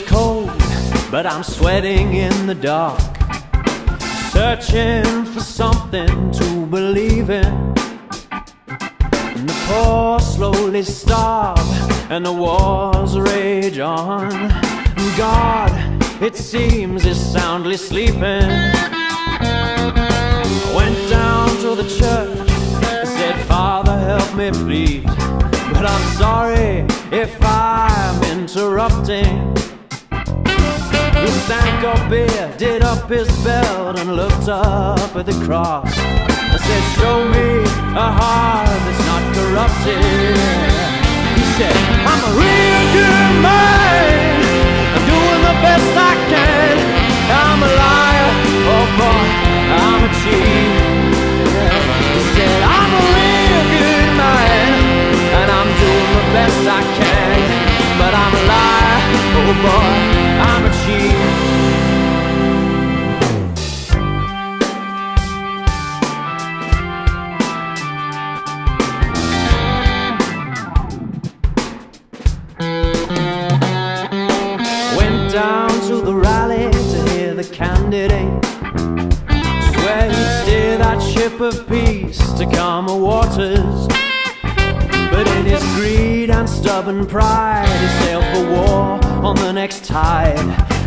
feels cold, but I'm sweating in the dark, searching for something to believe in. And the poor slowly starve, and the wars rage on. And God, it seems, is soundly sleeping. I went down to the church, I said, Father, help me please, but I'm sorry if I'm interrupting. He stank of beer, did up his belt, and looked up at the cross. I said, show me a heart that's not corrupted. He said, I'm a real good man, I'm doing the best I can. I'm a liar, oh boy, I'm a cheat. He said, I'm a real good man, and I'm doing the best I can, but I'm a liar, oh boy, I'm a cheat. Candidate, swear he'd steer that ship of peace to calmer waters, but in his greed and stubborn pride, he sailed for war on the next tide,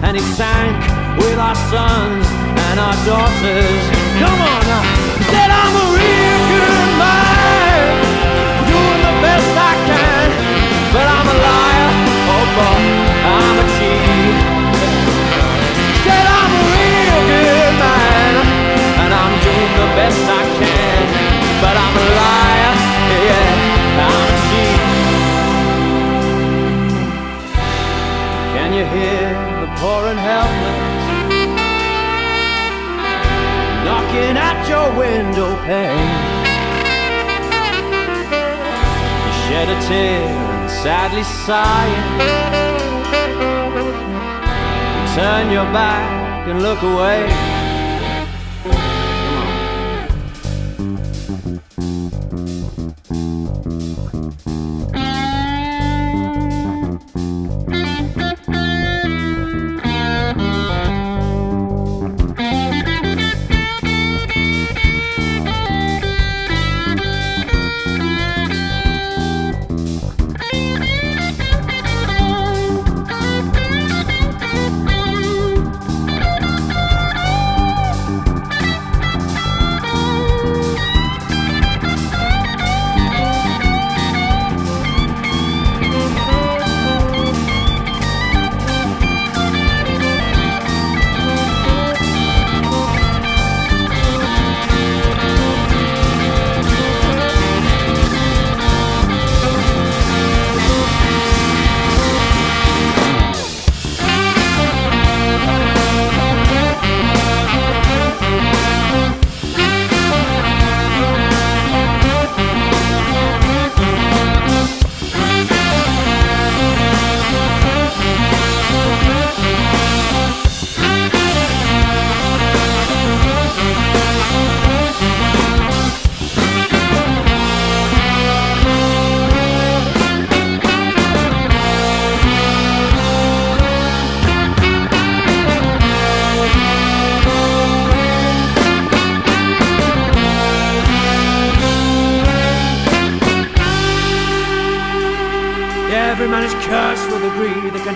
and he sank with our sons and our daughters. Come on now, said I'm a real good man, I'm doing the best I can, but I'm a liar, oh boy, I'm a cheat. The best I can, but I'm a liar, yeah, I'm a cheat. Can you hear the poor and helpless knocking at your window pane? You shed a tear and sadly sighing, you turn your back and look away.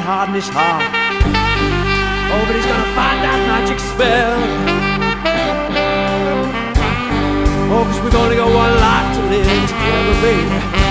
Harden his heart, oh, but he's gonna find that magic spell. Oh, 'cause we've only got one life to live together, baby.